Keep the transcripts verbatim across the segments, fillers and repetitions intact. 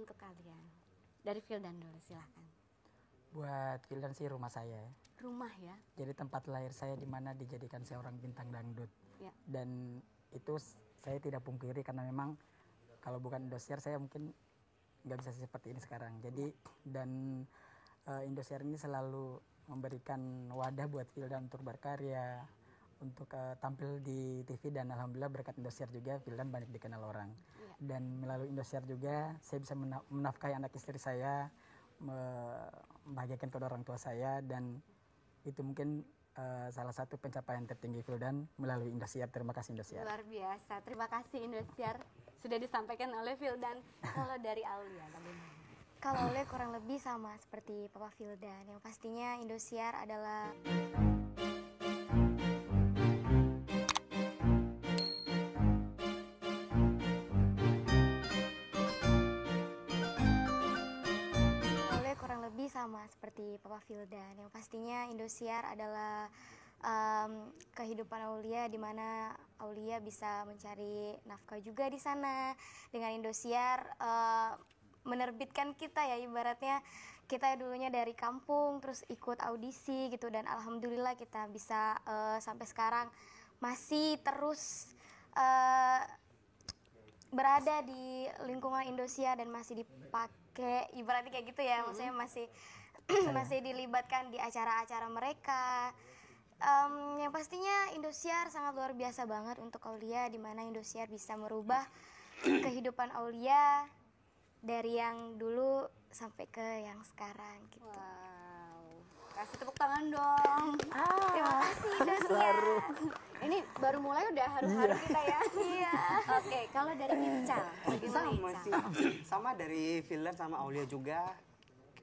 untuk kalian? Dari Fildan dulu, silahkan. Buat Fildan sih rumah saya. Rumah ya? Jadi tempat lahir saya di mana dijadikan seorang bintang dangdut. Ya. Dan itu saya tidak pungkiri karena memang kalau bukan Indosiar saya mungkin nggak bisa seperti ini sekarang. Jadi dan uh, Indosiar ini selalu memberikan wadah buat Fildan untuk berkarya, untuk uh, tampil di T V, dan alhamdulillah berkat Indosiar juga Fildan banyak dikenal orang. Ya. Dan melalui Indosiar juga saya bisa mena menafkahi anak istri saya, membahagiakan kedua orang tua saya, dan itu mungkin Uh, salah satu pencapaian tertinggi Fildan melalui Indosiar. Terima kasih Indosiar. Luar biasa. Terima kasih Indosiar sudah disampaikan oleh Fildan. Kalau dari Aulia bagaimana? Kalau Aulia kurang lebih sama seperti Papa Fildan. Yang pastinya Indosiar adalah sama seperti Papa Fildan, yang pastinya Indosiar adalah um, kehidupan Aulia, di mana Aulia bisa mencari nafkah juga di sana. Dengan Indosiar uh, menerbitkan kita ya, ibaratnya kita dulunya dari kampung terus ikut audisi gitu, dan alhamdulillah kita bisa uh, sampai sekarang masih terus uh, berada di lingkungan Indosiar dan masih dipakai, ibaratnya kayak gitu ya, maksudnya masih masih dilibatkan di acara-acara mereka. Um, yang pastinya Indosiar sangat luar biasa banget untuk Aulia, di mana Indosiar bisa merubah kehidupan Aulia dari yang dulu sampai ke yang sekarang gitu. Wow, kasih tepuk tangan dong. Ah, terima kasih Indosiar. Ini baru mulai udah haru-haru iya. Kita ya. Iya. Oke, okay, kalau dari Minca, sama sih, sama dari Fildan sama Aulia juga.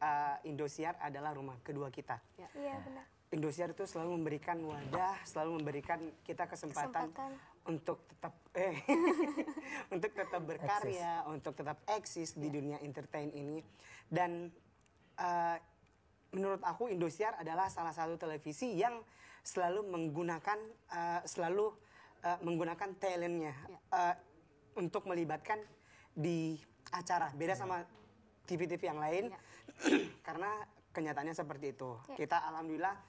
Uh, Indosiar adalah rumah kedua kita. Iya, ya, benar. Indosiar itu selalu memberikan wadah, selalu memberikan kita kesempatan, kesempatan. untuk tetap eh untuk tetap berkarya, eksis. untuk tetap eksis ya. Di dunia entertain ini. Dan uh, menurut aku Indosiar adalah salah satu televisi yang selalu menggunakan uh, selalu uh, menggunakan talentnya ya. uh, untuk melibatkan di acara. Beda sama T V-T V yang lain ya. Karena kenyataannya seperti itu. Ya. Kita alhamdulillah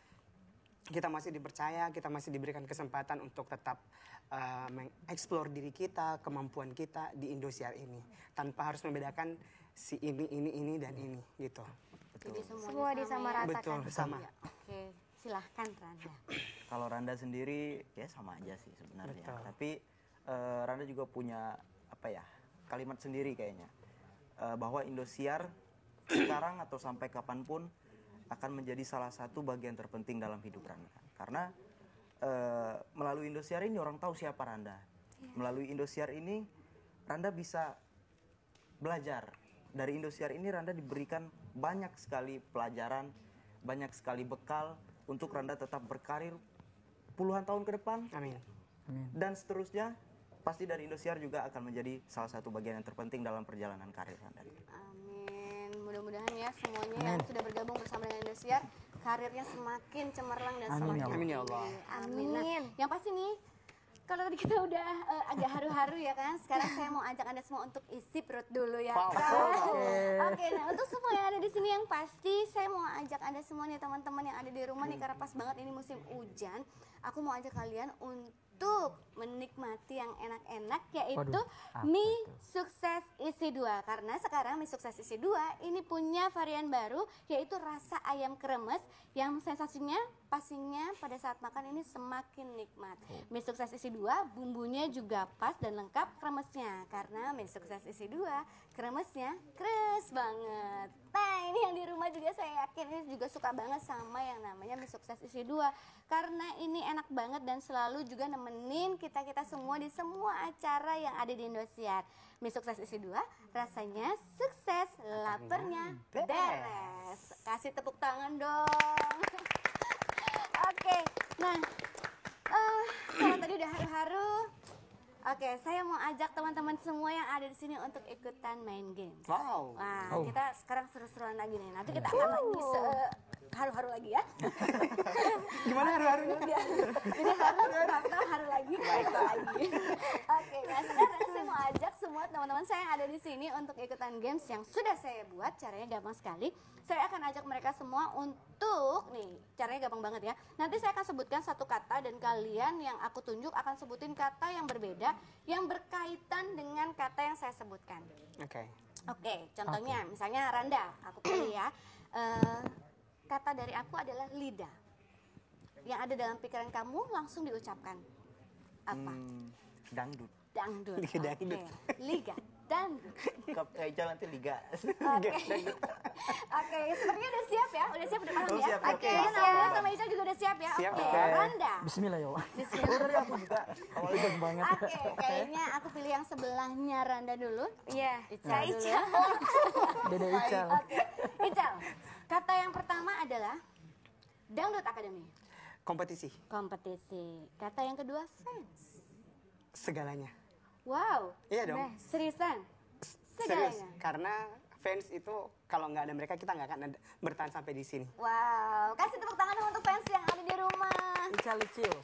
kita masih dipercaya, kita masih diberikan kesempatan untuk tetap uh, mengeksplor diri kita, kemampuan kita di Indosiar ini tanpa harus membedakan si ini, ini, ini dan ini gitu. Betul. Jadi semua, semua disamaratakan. Betul, sama. Ya, oke, silahkan Randa. Kalau Randa sendiri ya sama aja sih sebenarnya. Betul. Tapi uh, Randa juga punya apa ya kalimat sendiri kayaknya uh, bahwa Indosiar sekarang atau sampai kapanpun akan menjadi salah satu bagian terpenting dalam hidup Randa. Karena e, melalui Indosiar ini orang tahu siapa Randa. Yeah. Melalui Indosiar ini Randa bisa belajar. Dari Indosiar ini Randa diberikan banyak sekali pelajaran, banyak sekali bekal untuk Randa tetap berkarir puluhan tahun ke depan. Amin. Amin. Dan seterusnya pasti dari Indosiar juga akan menjadi salah satu bagian yang terpenting dalam perjalanan karir Randa. Amin. Mudah-mudahan ya semuanya yang sudah bergabung bersama dengan Indosiar karirnya semakin cemerlang dan semakin amin ya Allah. Amin. Nah, yang pasti nih kalau tadi kita udah uh, agak haru-haru ya kan, sekarang saya mau ajak Anda semua untuk isi perut dulu ya. Wow. Kan? Oke. Okay, nah untuk semua yang ada di sini yang pasti saya mau ajak Anda semua nih teman-teman yang ada di rumah nih, karena pas banget ini musim hujan. Aku mau ajak kalian untuk Untuk menikmati yang enak-enak, yaitu Waduh, mie itu. Sukses isi dua. Karena sekarang mie sukses isi dua ini punya varian baru, yaitu rasa ayam kremes yang sensasinya pastinya pada saat makan ini semakin nikmat. Mie sukses isi dua bumbunya juga pas dan lengkap kremesnya, karena mie sukses isi dua kremesnya kres banget. Nah ini yang di rumah juga saya yakin ini juga suka banget sama yang namanya mie sukses isi dua, karena ini enak banget dan selalu juga nemenin kita-kita semua di semua acara yang ada di Indosiar. Mie sukses isi dua rasanya sukses, lapernya beres. Kasih tepuk tangan dong. Oke, nah uh, kalau tadi udah haru-haru, oke, saya mau ajak teman-teman semua yang ada di sini untuk ikutan main games. Wow. Wah, wow. Kita sekarang seru-seruan lagi nih. Nanti kita akan lagi haru-haru lagi ya. Gimana haru-harunya? Jadi haru, bakal haru lagi, haru lagi. Oke, nah sekarang saya mau ajak semua teman-teman saya yang ada di sini untuk ikutan games yang sudah saya buat. Caranya gampang sekali. Saya akan ajak mereka semua untuk, nih caranya gampang banget ya. Nanti saya akan sebutkan satu kata dan kalian yang aku tunjuk akan sebutin kata yang berbeda yang berkaitan dengan kata yang saya sebutkan. Oke. Okay. Oke, okay, contohnya okay. Misalnya Randa, aku pilih ya, uh, kata dari aku adalah lidah. Yang ada dalam pikiran kamu langsung diucapkan apa? Hmm, dangdut. Dangdut. Liga Dangdut. Okay. Liga Dangdut. Kayak Ica nanti Liga. Oke, okay. Okay. Sepertinya udah siap ya, udah siap udah paham ya. Oke, okay. Okay. Nah, sama Ica juga udah siap ya. Oke, okay. Okay. Randa. Bismillah ya. Bismillah. Aku juga awalnya banget. Oke, okay. Kayaknya aku pilih yang sebelahnya Randa dulu. Iya. Yeah. Ica. Nah, Ica. Beda Ica. Oke, okay. Ica. Kata yang pertama adalah Dangdut Akademi. Kompetisi. Kompetisi. Kata yang kedua fans. Segalanya. Wow. Iya dong. Nah, seriusan. Segalanya. Serius. Karena fans itu kalau nggak ada mereka kita nggak akan bertahan sampai di sini. Wow. Kasih tepuk tangan untuk fans yang ada di rumah. Ica Lucius.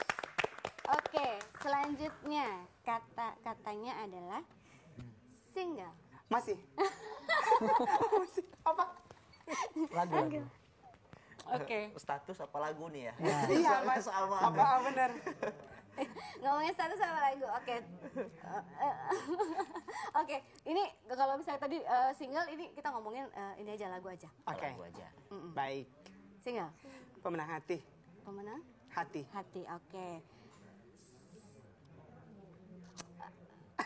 Oke. Selanjutnya kata katanya adalah single. Masih. Masih. Apa? Lagu. Oke. Okay. Status apa lagu nih ya? Iya mas, apa apa benar. Ngomongnya status apa lagu? Oke. Okay. Oke. Okay. Ini kalau misalnya tadi uh, single, ini kita ngomongin uh, ini aja lagu aja. Oke. Okay. Lagu aja. Mm -mm. Baik. Single. Pemenang hati. Pemenang? Hati. Hati. Oke. Okay.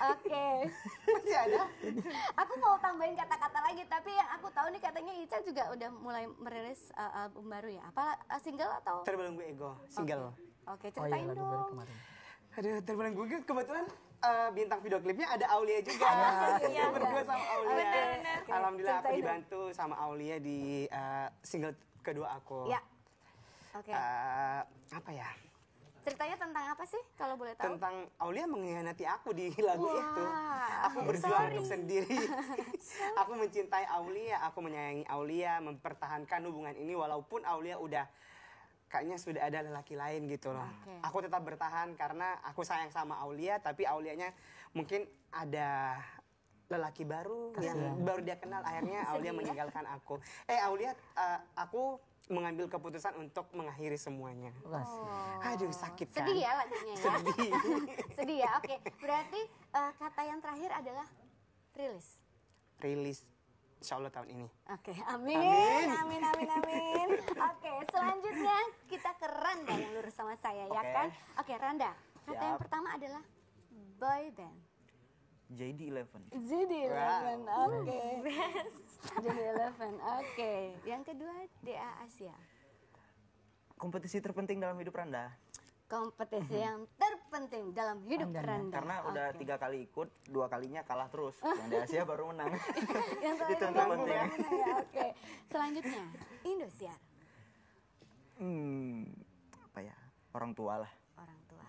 Oke, okay. Masih ada. Aku mau tambahin kata-kata lagi, tapi yang aku tahu nih katanya Ica juga udah mulai merilis uh, album baru ya. Apa uh, single atau? Terbelenggu Ego, single. Oke, okay. Okay, ceritain oh, iya, dong. Aduh, Terbelenggu Ego kebetulan uh, bintang video klipnya ada Aulia juga. Iya, berdua sama Aulia. Bener, bener. Alhamdulillah ceritain aku dibantu dong sama Aulia di uh, single kedua aku. Iya. Oke. Okay. Uh, apa ya? Ceritanya tentang apa sih kalau boleh tahu? Tentang Aulia mengkhianati aku di lagu wow itu. Aku berjuang sorry untuk sendiri. Aku mencintai Aulia, aku menyayangi Aulia, mempertahankan hubungan ini walaupun Aulia udah kayaknya sudah ada lelaki lain gitu loh. Okay. Aku tetap bertahan karena aku sayang sama Aulia, tapi Aulianya mungkin ada lelaki baru kasian yang baru dia kenal. Akhirnya Aulia meninggalkan aku. Eh Aulia, uh, aku mengambil keputusan untuk mengakhiri semuanya. Oh. Aduh sakit kan? Sedih ya lagunya ya? Sedih. Sedih ya, oke. Okay. Berarti uh, kata yang terakhir adalah rilis. Rilis, insya Allah tahun ini. Oke, okay. Amin. Amin, amin, amin, amin. Oke, okay. Selanjutnya kita ke Randa yang lurus sama saya, okay ya kan? Oke, okay, Randa, kata yep yang pertama adalah boy band. J D Eleven. J D Eleven, wow. Oke. Okay. J D Eleven, oke. Okay. Yang kedua D A Asia. Kompetisi terpenting dalam hidup Randa. Kompetisi yang terpenting dalam hidup Randa. Randa. Karena okay udah tiga kali ikut, dua kalinya kalah terus. Yang D A Asia baru menang. Yang itu yang terpenting. Ya, oke. Okay. Selanjutnya Indosiar. Hmm, apa ya? Orang tua lah. Orang tua.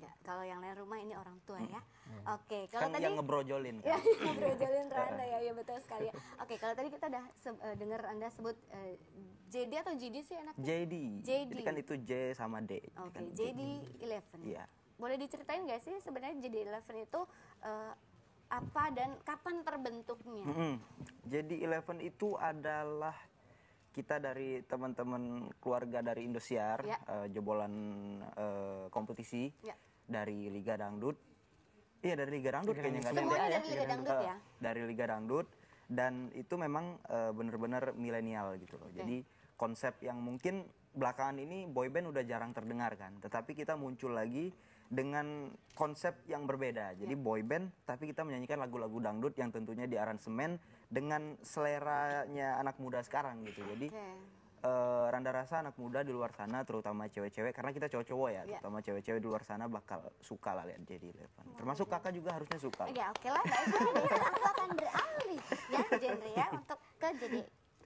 Ya, kalau yang lain rumah ini orang tua ya. Hmm. Oke, kalau kan tadi yang ngebrojolin kan. Ya, ngebrojolin Randa ya, ya betul sekali. Ya. Oke, kalau tadi kita udah uh, dengar Anda sebut uh, J D atau J D sih enaknya? J D. J D. Jadi kan itu J sama D. Oke, kan J D Eleven. Iya. Boleh diceritain nggak sih sebenarnya J D Eleven itu uh, apa dan kapan terbentuknya? Mm-hmm. J D Eleven itu adalah kita dari teman-teman keluarga dari Indosiar, ya, uh, jebolan uh, kompetisi. Ya. Dari Liga Dangdut, iya dari Liga Dangdut kayaknya nggak ada ya. Dari Liga Dangdut ya? Dari Liga Dangdut dan itu memang uh, bener-bener milenial gitu loh. Okay. Jadi konsep yang mungkin belakangan ini boyband udah jarang terdengar kan. Tetapi kita muncul lagi dengan konsep yang berbeda. Jadi yeah boyband tapi kita menyanyikan lagu-lagu dangdut yang tentunya diaransemen dengan seleranya anak muda sekarang gitu. Jadi okay. Uh, Randa rasa anak muda di luar sana terutama cewek-cewek karena kita cowok-cowok ya yeah terutama cewek-cewek di luar sana bakal suka lah lihat J D Eleven wow termasuk kakak juga harusnya suka. Ya oke lah baik baik aku akan beralih ya genre ya untuk ke J D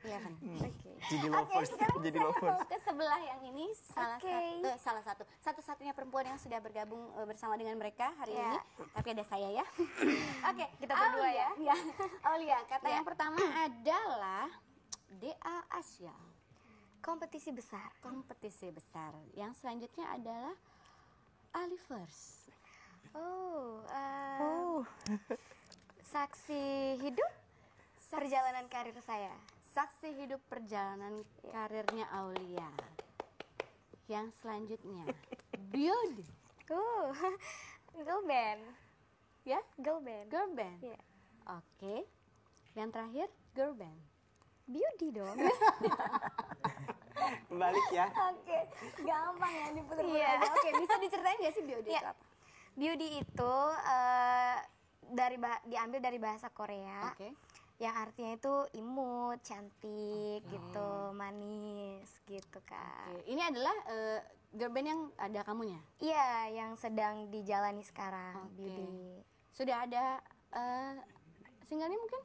Eleven. Oke. Oke sekarang saya mau ke sebelah yang ini salah okay satu eh, salah satu satu-satunya perempuan yang sudah bergabung uh, bersama dengan mereka hari yeah ini tapi ada saya ya. Oke okay, kita berdua Aulia, ya. Ya. Aulia kata yeah yang pertama adalah D A Asia. Kompetisi besar. Kompetisi besar. Yang selanjutnya adalah Alifers. Oh, uh, oh. Saksi hidup saksi, perjalanan karir saya. Saksi hidup perjalanan karirnya Aulia. Yang selanjutnya Beauty. Oh, girl band. Ya, yeah? Girl band. Girl band. Yeah. Oke. Okay. Yang terakhir girl band. Beauty dong. Balik ya. Oke, okay. Gampang ya diputar-putar. Yeah. Oke, okay. Bisa diceritain gak sih Beauty yeah. itu apa? Beauty itu uh, dari diambil dari bahasa Korea, okay. yang artinya itu imut, cantik, okay. gitu, manis, gitu kan. Okay. Ini adalah uh, girl band yang ada kamunya? Iya, yeah, yang sedang dijalani sekarang, okay. Beauty. Sudah ada uh, singlenya mungkin?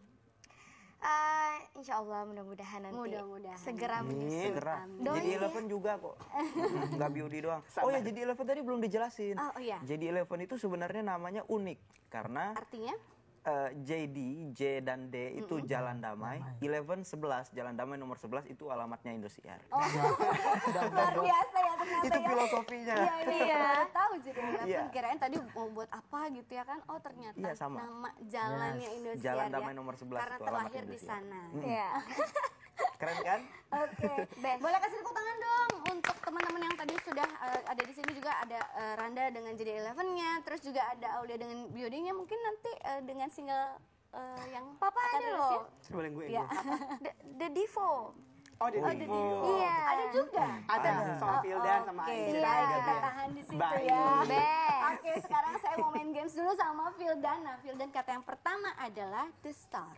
Uh, insya Allah mudah-mudahan nanti mudah-mudahan segera menyusul. Jadi Eleven juga kok, nggak Beauty doang. Sabar. Oh ya, jadi Eleven tadi belum dijelasin. Oh, oh ya. Jadi Eleven itu sebenarnya namanya unik karena artinya uh, J D, J dan D itu mm-hmm. jalan damai. damai. Eleven sebelas, jalan damai nomor sebelas itu alamatnya Indosiar. Oh. Luar biasa ya ternyata. Itu ya. Filosofinya. Iya ini ya. Tahu jadi Eleven yeah. kirain tadi mau buat apa gitu ya kan? Oh ternyata yeah, sama. Nama jalannya yes. Indosiar. Jalan damai ya. Nomor sebelas. Karena terlahir di sana. Mm. Yeah. Keren kan? Oke. Okay. Boleh kasih tepuk tangan dong untuk teman-teman yang tadi sudah uh, ada di sini juga ada uh, Randa dengan J D Eleven-nya, terus juga ada Aulia dengan Beauty-nya. Mungkin nanti uh, dengan single uh, yang Papa ada loh. Coba yang gue ya. The, the Divo. Oh, The Divo. Iya. Ada juga. Ada sama Fildan sama Ica. Iya, tahan di situ ya. Oke, sekarang saya mau main games dulu sama Fildan. Nah, Fildan kata yang pertama adalah The Star.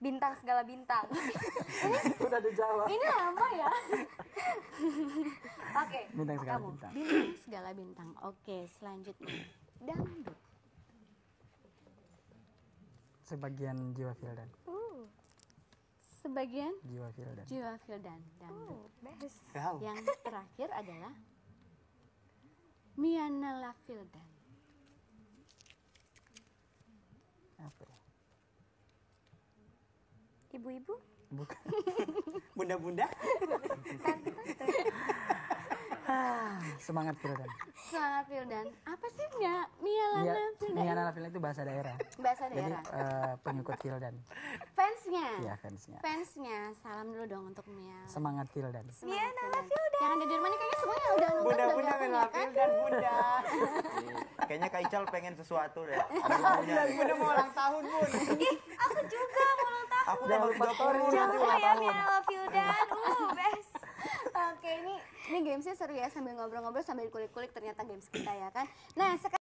Bintang segala bintang. Udah dijawab. Ini lama ya. Oke. Okay. Bintang segala kamu. Bintang. Bintang segala bintang. Oke, okay, selanjutnya dangdut. Sebagian jiwa Fildan. Uh, sebagian jiwa Fildan. Jiwa Fildan dangdut. Uh, Yang terakhir adalah Mialana Fildan. Apa ya? Ibu-ibu? Bukan. Bunda-bunda? Ah, semangat Fildan. Semangat Fildan. Apa sih Mia? Mialana Fildan. Mialana Fildan itu bahasa daerah. Bahasa daerah. Jadi uh, pengikut Fildan. Fansnya? Iya, fansnya. Fansnya. Salam dulu dong untuk Mia. Semangat Fildan. Mialana Fildan. Yang ada di rumah ini kayaknya semuanya udah nonton. Bunda-bunda Mialana Fildan, bunda. Kayaknya Kak Ical pengen sesuatu deh. Bunda mau ulang tahun, Bun. Ih, aku juga mau ulang tahun. Aku udah mau tiga puluh nanti ulang tahun. Mialana Fildan. Uh, best. Oke, ini ini gamesnya seru ya, sambil ngobrol-ngobrol sambil kulik-kulik ternyata games kita ya kan. Nah, sekarang